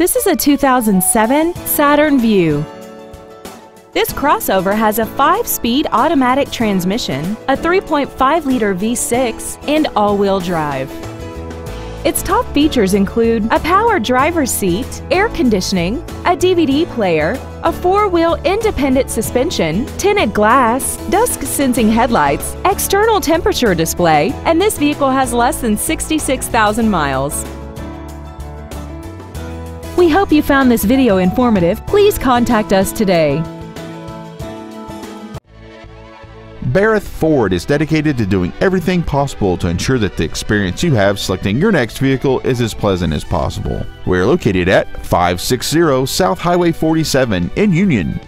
This is a 2007 Saturn Vue. This crossover has a 5-speed automatic transmission, a 3.5-liter V6, and all-wheel drive. Its top features include a power driver's seat, air conditioning, a DVD player, a 4-wheel independent suspension, tinted glass, dusk-sensing headlights, external temperature display, and this vehicle has less than 66,000 miles. We hope you found this video informative. Please contact us today. Barreth Ford is dedicated to doing everything possible to ensure that the experience you have selecting your next vehicle is as pleasant as possible. We are located at 560 South Highway 47 in Union.